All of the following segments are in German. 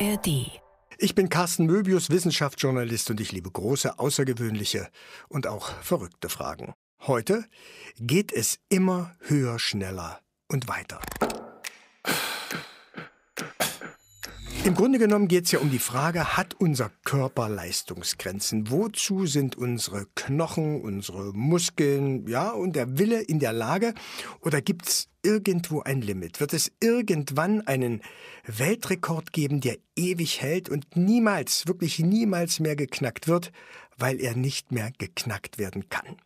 ARD. Ich bin Carsten Möbius, Wissenschaftsjournalist, und ich liebe große, außergewöhnliche und auch verrückte Fragen. Heute geht es immer höher, schneller und weiter. Im Grunde genommen geht es ja um die Frage, hat unser Körper Leistungsgrenzen? Wozu sind unsere Knochen, unsere Muskeln, ja, und der Wille in der Lage? Oder gibt es irgendwo ein Limit? Wird es irgendwann einen Weltrekord geben, der ewig hält und niemals, wirklich niemals mehr geknackt wird, weil er nicht mehr geknackt werden kann?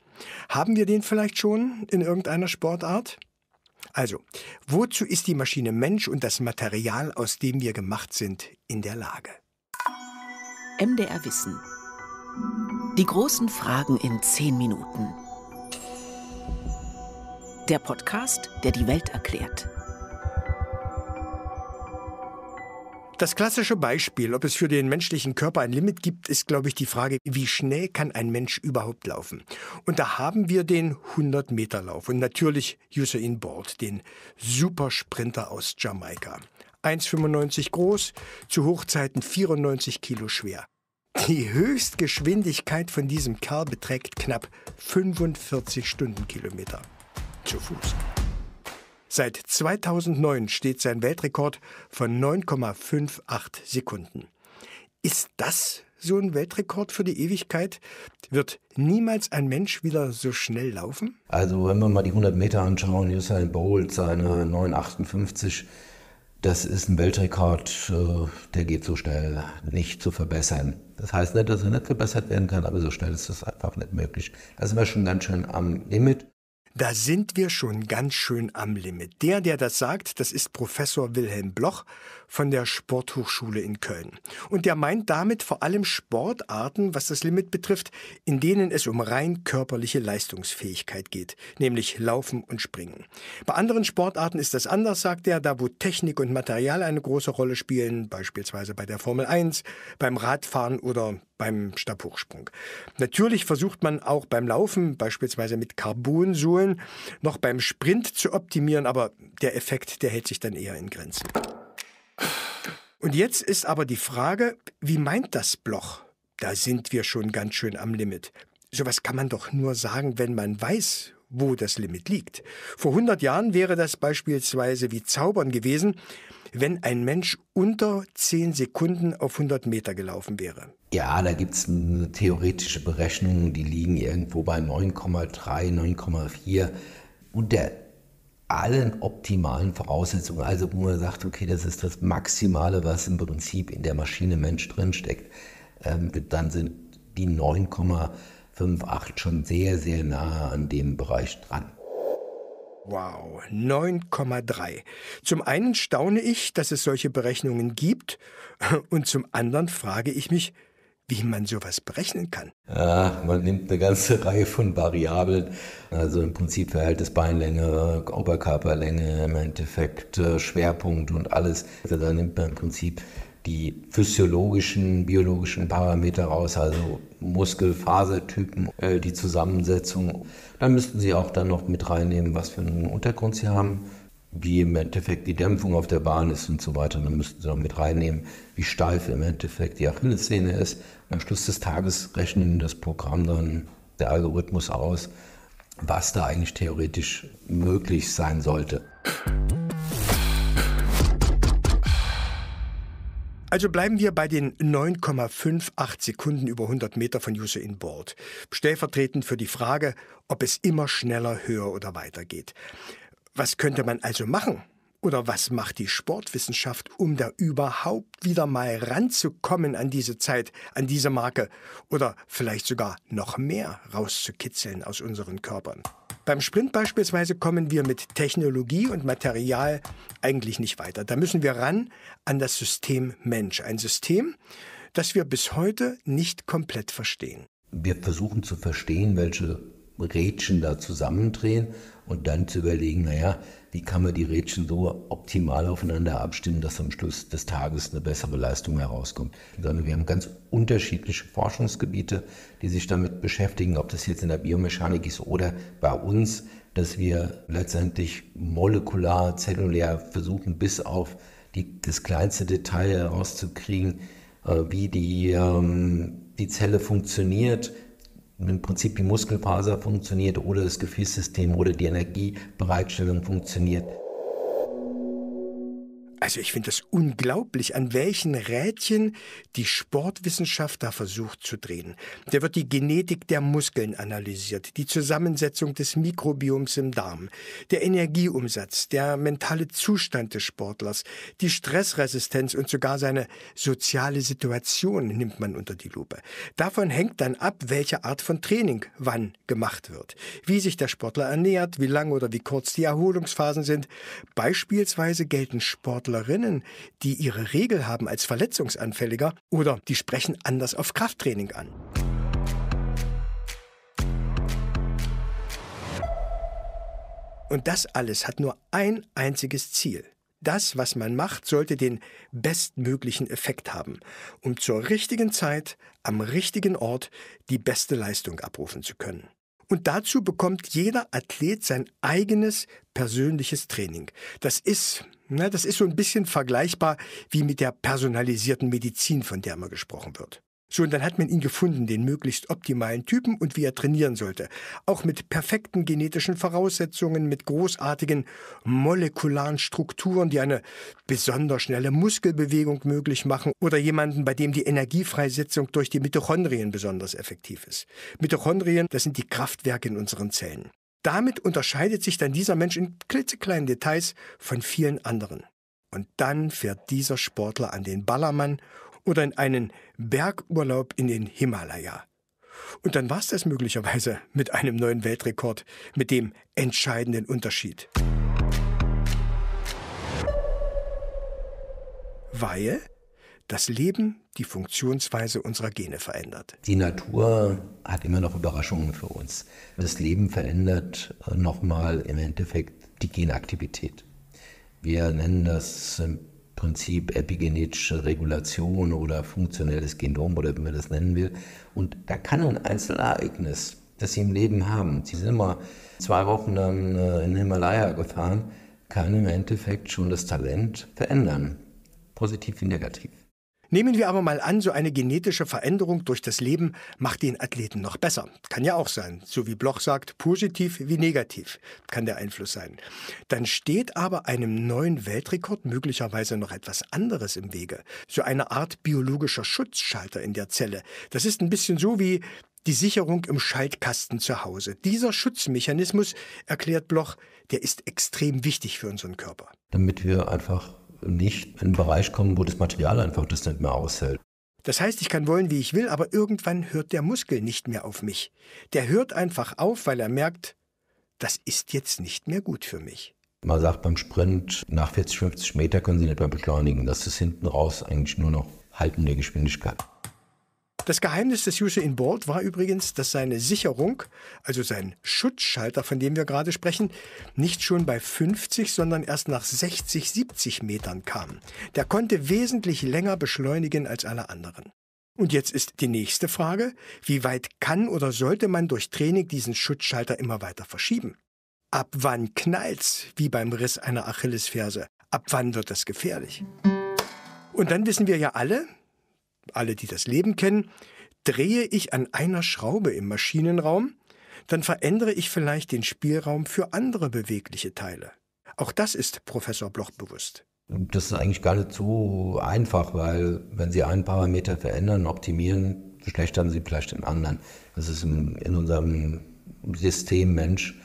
Haben wir den vielleicht schon in irgendeiner Sportart? Also, wozu ist die Maschine Mensch und das Material, aus dem wir gemacht sind, in der Lage? MDR Wissen. Die großen Fragen in 10 Minuten. Der Podcast, der die Welt erklärt. Das klassische Beispiel, ob es für den menschlichen Körper ein Limit gibt, ist, glaube ich, die Frage, wie schnell kann ein Mensch überhaupt laufen? Und da haben wir den 100-Meter-Lauf und natürlich Usain Bolt, den Supersprinter aus Jamaika. 1,95 groß, zu Hochzeiten 94 Kilo schwer. Die Höchstgeschwindigkeit von diesem Kerl beträgt knapp 45 Stundenkilometer. Zu Fuß. Seit 2009 steht sein Weltrekord von 9,58 Sekunden. Ist das so ein Weltrekord für die Ewigkeit? Wird niemals ein Mensch wieder so schnell laufen? Also wenn wir mal die 100 Meter anschauen, Usain Bolt, seine 9,58, das ist ein Weltrekord, der geht so schnell nicht zu verbessern. Das heißt nicht, dass er nicht verbessert werden kann, aber so schnell ist das einfach nicht möglich. Da sind wir schon ganz schön am Limit. Da sind wir schon ganz schön am Limit. Der das sagt, das ist Professor Wilhelm Bloch von der Sporthochschule in Köln. Und der meint damit vor allem Sportarten, was das Limit betrifft, in denen es um rein körperliche Leistungsfähigkeit geht, nämlich Laufen und Springen. Bei anderen Sportarten ist das anders, sagt er, da wo Technik und Material eine große Rolle spielen, beispielsweise bei der Formel 1, beim Radfahren oder beim Stabhochsprung. Natürlich versucht man auch beim Laufen, beispielsweise mit Carbonsohlen, noch beim Sprint zu optimieren, aber der Effekt, der hält sich dann eher in Grenzen. Und jetzt ist aber die Frage, wie meint das Bloch? Da sind wir schon ganz schön am Limit. Sowas kann man doch nur sagen, wenn man weiß, wo das Limit liegt. Vor 100 Jahren wäre das beispielsweise wie Zaubern gewesen, wenn ein Mensch unter 10 Sekunden auf 100 Meter gelaufen wäre. Ja, da gibt es eine theoretische Berechnung, die liegen irgendwo bei 9,3, 9,4 unter allen optimalen Voraussetzungen. Also wo man sagt, okay, das ist das Maximale, was im Prinzip in der Maschine Mensch drinsteckt. Dann sind die 9,58 schon sehr, sehr nahe an dem Bereich dran. Wow, 9,3. Zum einen staune ich, dass es solche Berechnungen gibt, und zum anderen frage ich mich, wie man sowas berechnen kann. Ja, man nimmt eine ganze Reihe von Variablen, also im Prinzip Verhältnis Beinlänge, Oberkörperlänge, im Endeffekt Schwerpunkt und alles. Also da nimmt man im Prinzip die physiologischen, biologischen Parameter raus, also Muskelfasertypen, die Zusammensetzung. Dann müssten Sie auch dann noch mit reinnehmen, was für einen Untergrund Sie haben, wie im Endeffekt die Dämpfung auf der Bahn ist und so weiter. Dann müssten Sie noch mit reinnehmen, wie steif im Endeffekt die Achillessehne ist. Und am Schluss des Tages rechnen das Programm dann, der Algorithmus, aus, was da eigentlich theoretisch möglich sein sollte. Also bleiben wir bei den 9,58 Sekunden über 100 Meter von Usain Bolt. Stellvertretend für die Frage, ob es immer schneller, höher oder weiter geht. Was könnte man also machen? Oder was macht die Sportwissenschaft, um da überhaupt wieder mal ranzukommen an diese Zeit, an diese Marke? Oder vielleicht sogar noch mehr rauszukitzeln aus unseren Körpern? Beim Sprint beispielsweise kommen wir mit Technologie und Material eigentlich nicht weiter. Da müssen wir ran an das System Mensch. Ein System, das wir bis heute nicht komplett verstehen. Wir versuchen zu verstehen, welche Rädchen da zusammendrehen und dann zu überlegen, naja, wie kann man die Rädchen so optimal aufeinander abstimmen, dass am Schluss des Tages eine bessere Leistung herauskommt. Sondern wir haben ganz unterschiedliche Forschungsgebiete, die sich damit beschäftigen, ob das jetzt in der Biomechanik ist oder bei uns, dass wir letztendlich molekular, zellulär versuchen, bis auf das kleinste Detail herauszukriegen, wie die Zelle funktioniert, im Prinzip die Muskelfaser funktioniert oder das Gefäßsystem oder die Energiebereitstellung funktioniert. Also ich finde das unglaublich, an welchen Rädchen die Sportwissenschaft da versucht zu drehen. Da wird die Genetik der Muskeln analysiert, die Zusammensetzung des Mikrobioms im Darm, der Energieumsatz, der mentale Zustand des Sportlers, die Stressresistenz und sogar seine soziale Situation nimmt man unter die Lupe. Davon hängt dann ab, welche Art von Training wann gemacht wird, wie sich der Sportler ernährt, wie lang oder wie kurz die Erholungsphasen sind. Beispielsweise gelten Sportlerinnen, die ihre Regel haben, als verletzungsanfälliger oder die sprechen anders auf Krafttraining an. Und das alles hat nur ein einziges Ziel. Das, was man macht, sollte den bestmöglichen Effekt haben, um zur richtigen Zeit, am richtigen Ort die beste Leistung abrufen zu können. Und dazu bekommt jeder Athlet sein eigenes persönliches Training. Das ist so ein bisschen vergleichbar wie mit der personalisierten Medizin, von der immer gesprochen wird. So, und dann hat man ihn gefunden, den möglichst optimalen Typen und wie er trainieren sollte. Auch mit perfekten genetischen Voraussetzungen, mit großartigen molekularen Strukturen, die eine besonders schnelle Muskelbewegung möglich machen oder jemanden, bei dem die Energiefreisetzung durch die Mitochondrien besonders effektiv ist. Mitochondrien, das sind die Kraftwerke in unseren Zellen. Damit unterscheidet sich dann dieser Mensch in klitzekleinen Details von vielen anderen. Und dann fährt dieser Sportler an den Ballermann oder in einen Bergurlaub in den Himalaya. Und dann war es das möglicherweise mit einem neuen Weltrekord, mit dem entscheidenden Unterschied. Weil das Leben die Funktionsweise unserer Gene verändert. Die Natur hat immer noch Überraschungen für uns. Das Leben verändert nochmal im Endeffekt die Genaktivität. Wir nennen das im Prinzip epigenetische Regulation oder funktionelles Genom oder wie man das nennen will. Und da kann ein Einzelereignis, das Sie im Leben haben, Sie sind immer 2 Wochen dann in den Himalaya gefahren, kann im Endeffekt schon das Talent verändern, positiv wie negativ. Nehmen wir aber mal an, so eine genetische Veränderung durch das Leben macht den Athleten noch besser. Kann ja auch sein. So wie Bloch sagt, positiv wie negativ kann der Einfluss sein. Dann steht aber einem neuen Weltrekord möglicherweise noch etwas anderes im Wege. So eine Art biologischer Schutzschalter in der Zelle. Das ist ein bisschen so wie die Sicherung im Schaltkasten zu Hause. Dieser Schutzmechanismus, erklärt Bloch, der ist extrem wichtig für unseren Körper. Damit wir einfach nicht in einen Bereich kommen, wo das Material einfach das nicht mehr aushält. Das heißt, ich kann wollen, wie ich will, aber irgendwann hört der Muskel nicht mehr auf mich. Der hört einfach auf, weil er merkt, das ist jetzt nicht mehr gut für mich. Man sagt beim Sprint, nach 40, 50 Meter können Sie nicht mehr beschleunigen. Das ist hinten raus eigentlich nur noch haltende Geschwindigkeit. Das Geheimnis des Usain Bolt war übrigens, dass seine Sicherung, also sein Schutzschalter, von dem wir gerade sprechen, nicht schon bei 50, sondern erst nach 60, 70 Metern kam. Der konnte wesentlich länger beschleunigen als alle anderen. Und jetzt ist die nächste Frage, wie weit kann oder sollte man durch Training diesen Schutzschalter immer weiter verschieben? Ab wann knallt's, wie beim Riss einer Achillesferse? Ab wann wird das gefährlich? Und dann wissen wir ja alle, die das Leben kennen, drehe ich an einer Schraube im Maschinenraum, dann verändere ich vielleicht den Spielraum für andere bewegliche Teile. Auch das ist Professor Bloch bewusst. Das ist eigentlich gar nicht so einfach, weil wenn Sie einen Parameter verändern, optimieren, verschlechtern Sie vielleicht den anderen. Das ist in unserem System Mensch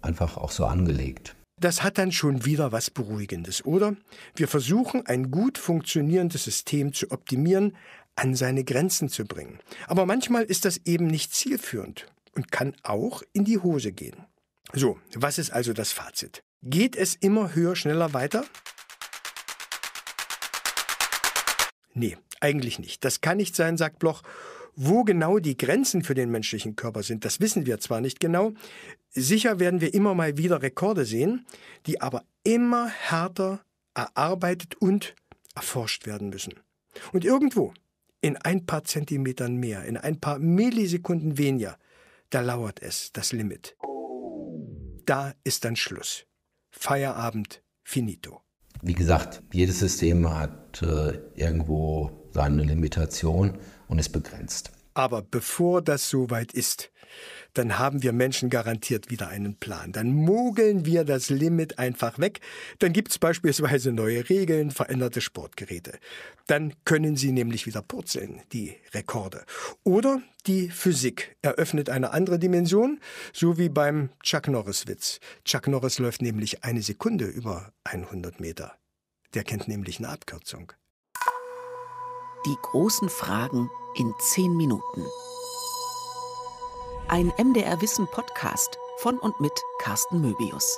einfach auch so angelegt. Das hat dann schon wieder was Beruhigendes, oder? Wir versuchen, ein gut funktionierendes System zu optimieren, an seine Grenzen zu bringen. Aber manchmal ist das eben nicht zielführend und kann auch in die Hose gehen. So, was ist also das Fazit? Geht es immer höher, schneller, weiter? Nee, eigentlich nicht. Das kann nicht sein, sagt Bloch. Wo genau die Grenzen für den menschlichen Körper sind, das wissen wir zwar nicht genau. Sicher werden wir immer mal wieder Rekorde sehen, die aber immer härter erarbeitet und erforscht werden müssen. Und irgendwo, in ein paar Zentimetern mehr, in ein paar Millisekunden weniger, da lauert es, das Limit. Da ist dann Schluss. Feierabend, finito. Wie gesagt, jedes System hat irgendwo seine Limitation und ist begrenzt. Aber bevor das soweit ist, dann haben wir Menschen garantiert wieder einen Plan. Dann mogeln wir das Limit einfach weg. Dann gibt es beispielsweise neue Regeln, veränderte Sportgeräte. Dann können sie nämlich wieder purzeln, die Rekorde. Oder die Physik eröffnet eine andere Dimension, so wie beim Chuck Norris-Witz. Chuck Norris läuft nämlich eine Sekunde über 100 Meter. Der kennt nämlich eine Abkürzung. Die großen Fragen in 10 Minuten. Ein MDR Wissen Podcast von und mit Carsten Möbius.